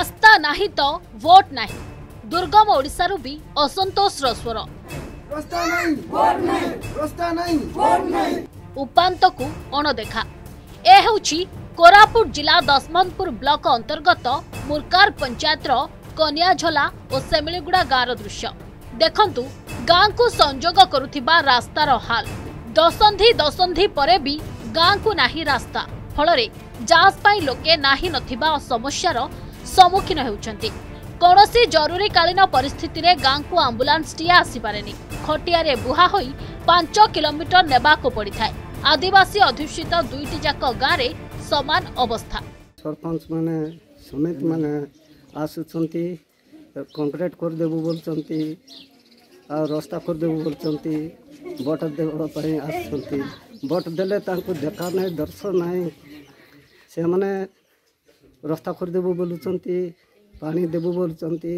रास्ता नाही तो वोट नाही। दुर्गम ओडिशारू भी असंतोष स्वर उपांत को अणदेखा। ए होउछि कोरापुट जिला दशमंतपुर ब्लॉक अंतर्गत मुरकार पंचायतर कनियाझोला और सेमिलिगुड़ा गाँवर दृश्य देखंतु। गाँ को संजोग करुथिबा रास्तार हाल दसंधि दसंधि परे भी गाँ को नाही रास्ता। फलरे जहाज लोके नाही नथिबा समस्यार सम्मुखीन होउछन्ति। कोनोसी जरूरीकालीन परिस्थिति रे गाँ को आंबुलांस टी आसिपारेनी। खटियारे बुहा होई 5 किलोमीटर नेबाको पड़ी थाए। आदिवासी अधूषित दुईटी जाक गाँव समान अवस्था। सरपंच माने समेत माने आसुछन्ति कंक्रीट कर देबु बोलछन्ति आ रास्ता कर देबु बोलछन्ति। वोट देबा पई आसुछन्ति। वोट देले तांको देखा नाही दर्शन नाही। से माने रास्ता कर देबु बोलछन्ति, पानी देबु बोलछन्ति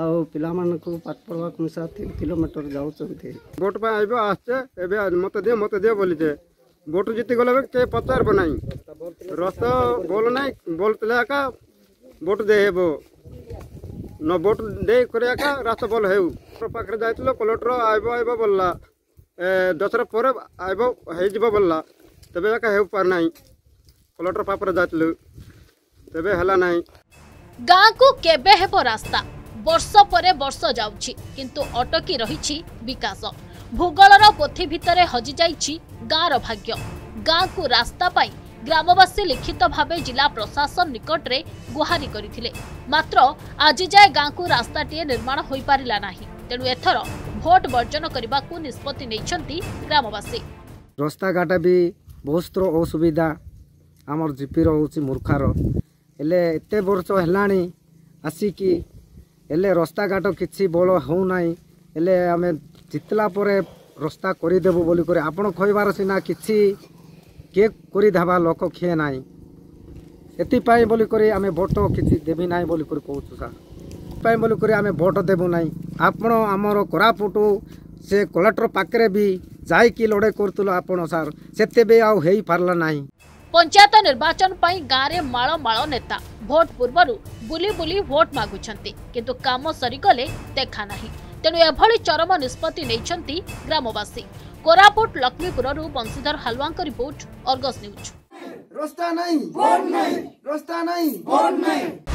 आ पिला मन को पाठ पढ़वाक मिसा 3 किलोमीटर जाउछन्ति। वोट पा आइबो आसे एबे मत दे बोली जे वोट जीति गले के पचार बनाई रास्ता बोल नाही बोलतला का वोट देबो न वोट दे करया का रास्ता बोल हेउ। पाखरे जाइतलो कलेक्टर आइबो आइबो बोलला 10 पर आइबो हे जीव बोलला तबे का हेउ पर नाही। कलेक्टर पापर जाइतलो तबे हला नाही। गाँ को केबे हेब रास्ता वर्ष पर वर्ष जाउछि किंतु अटकी रहिछि विकास। भूगोलर पोथी भितरे हजि जाइछि गाँवर भाग्य। गाँ को रास्ता पाई ग्रामवासी लिखित भाव जिला प्रशासन निकट रे गुहारि करथिले मात्र आज जाए गाँ को रास्ताटीए निर्माण होई पारिला नाही। तेणु एथर भोट वर्जन करने को निष्पत्ति नेइछन्ति ग्रामवासी। रास्ता घाट भी बहुत असुविधा आमर जीपी रोची मूर्खार हेले एत वर्ष हेलाणी आसिकी हेले रास्ता घाट किसी बल हो नाही। हेले आम जितला परे रास्ता करदेबू बोली करे आपण खोइबार सिना किसी के करदेबा लोक खे ना एपाई बोली करे आमे वोट किसी देवी ना बोली करे कहूँ सार बोली करे आमे वोट देबू ना। आपण आमर कोरापुट से कलेक्टर पाखे भी जाकि लड़े करूँ आपण सार से भी आउ हेई पारला नाही। पंचायत निर्वाचन पाई गाँव में माल माल नेता भोट पूर्व बुली बुली भोट मागुछन्ति किंतु काम सरीगले देखा नहीं। तेणु एभली चरम निष्पत्ति नेइछन्ति ग्रामवासी। कोरापुट लक्ष्मीपुररु बंशीधर हालवांक रिपोर्ट, अर्गस न्यूज। रास्ता नहीं, वोट नहीं, रास्ता नहीं, वोट नहीं।